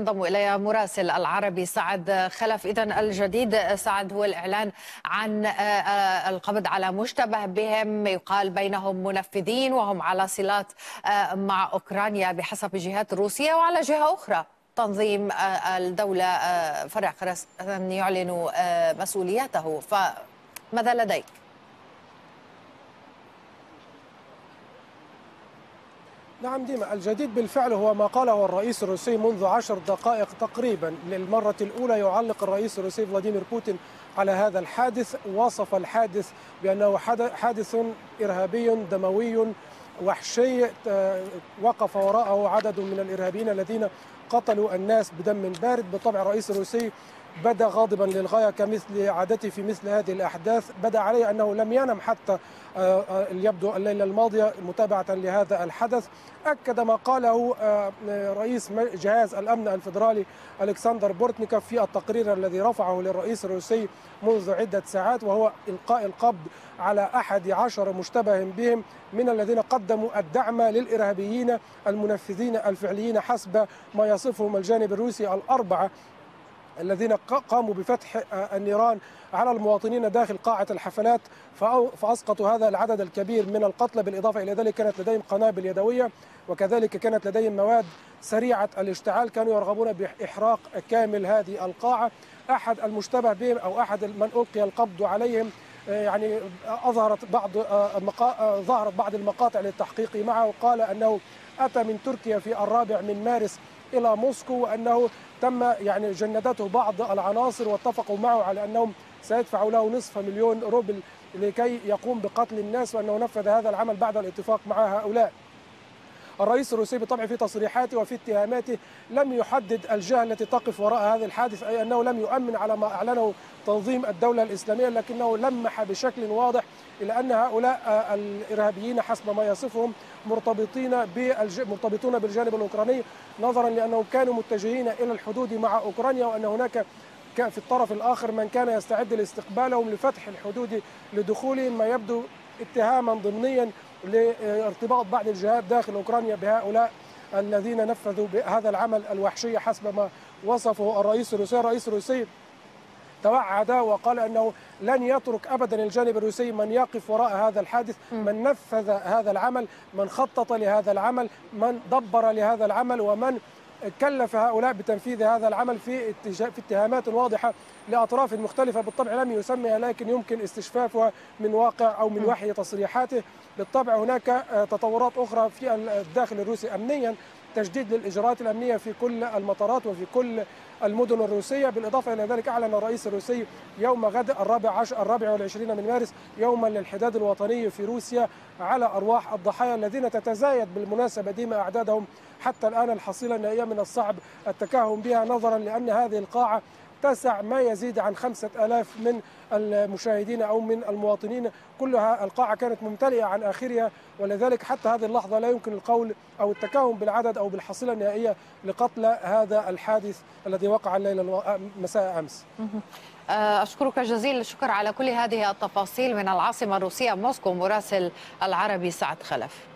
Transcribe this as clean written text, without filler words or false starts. ينضم إلي مراسل العربي سعد خلف. إذن الجديد سعد هو الإعلان عن القبض على مشتبه بهم، يقال بينهم منفذين وهم على صلات مع أوكرانيا بحسب جهات روسيا، وعلى جهة أخرى تنظيم الدولة فرع خراسان يعلن مسؤوليته، فماذا لديك؟ نعم ديما، الجديد بالفعل هو ما قاله الرئيس الروسي منذ 10 دقائق تقريبا. للمرة الأولى يعلق الرئيس الروسي فلاديمير بوتين على هذا الحادث. وصف الحادث بأنه حادث إرهابي دموي وحشي وقف وراءه عدد من الإرهابيين الذين قتلوا الناس بدم بارد. بالطبع الرئيس الروسي بدا غاضبا للغاية كمثل عادته في مثل هذه الأحداث. بدا عليه أنه لم ينم حتى يبدو الليلة الماضية متابعة لهذا الحدث. أكد ما قاله رئيس جهاز الأمن الفيدرالي ألكسندر بورتنيكوف في التقرير الذي رفعه للرئيس الروسي منذ عدة ساعات، وهو إلقاء القبض على 11 مشتبه بهم من الذين قدموا الدعم للإرهابيين المنفذين الفعليين حسب ما يصفهم الجانب الروسي. ال4 الذين قاموا بفتح النيران على المواطنين داخل قاعة الحفلات فأسقطوا هذا العدد الكبير من القتلى. بالإضافة إلى ذلك كانت لديهم قنابل يدوية، وكذلك كانت لديهم مواد سريعة الاشتعال. كانوا يرغبون بإحراق كامل هذه القاعة. أحد المشتبه بهم أو أحد من ألقي القبض عليهم يعني ظهرت بعض المقاطع للتحقيق معه، وقال أنه أتى من تركيا في 4 مارس إلى موسكو، وأنه تم يعني جندته بعض العناصر، واتفقوا معه على أنهم سيدفعوا له 500,000 روبل لكي يقوم بقتل الناس، وأنه نفذ هذا العمل بعد الاتفاق مع هؤلاء. الرئيس الروسي بالطبع في تصريحاته وفي اتهاماته لم يحدد الجهة التي تقف وراء هذا الحادث، أي أنه لم يؤمن على ما أعلنه تنظيم الدولة الإسلامية، لكنه لمح بشكل واضح إلى أن هؤلاء الإرهابيين حسب ما يصفهم مرتبطون بالجانب الأوكراني، نظرا لأنهم كانوا متجهين إلى الحدود مع أوكرانيا، وأن هناك في الطرف الآخر من كان يستعد لاستقبالهم لفتح الحدود لدخولهم، ما يبدو اتهاما ضمنيا لارتباط بعض الجهات داخل أوكرانيا بهؤلاء الذين نفذوا بهذا العمل الوحشي حسب ما وصفه الرئيس الروسي. الرئيس الروسي توعد وقال أنه لن يترك أبدا الجانب الروسي من يقف وراء هذا الحادث، من نفذ هذا العمل، من خطط لهذا العمل، من دبر لهذا العمل، ومن كلف هؤلاء بتنفيذ هذا العمل في اتهامات واضحة لأطراف مختلفة. بالطبع لم يسميها، لكن يمكن استشفافها من واقع أو من وحي تصريحاته. بالطبع هناك تطورات أخرى في الداخل الروسي أمنيا، تجديد للإجراءات الأمنية في كل المطارات وفي كل المدن الروسية. بالإضافة إلى ذلك أعلن الرئيس الروسي يوم غد الرابع والعشرين من مارس يوما للحداد الوطني في روسيا على أرواح الضحايا الذين تتزايد بالمناسبة ديما أعدادهم. حتى الآن الحصيلة النهائية من الصعب التكهن بها، نظرا لأن هذه القاعة تسع ما يزيد عن 5000 من المشاهدين أو من المواطنين. كلها القاعة كانت ممتلئة عن آخرها، ولذلك حتى هذه اللحظة لا يمكن القول أو التكهن بالعدد أو بالحصيلة النهائية لقتلى هذا الحادث الذي وقع الليلة مساء أمس. أشكرك جزيل الشكر على كل هذه التفاصيل من العاصمة الروسية موسكو، مراسل العربي سعد خلف.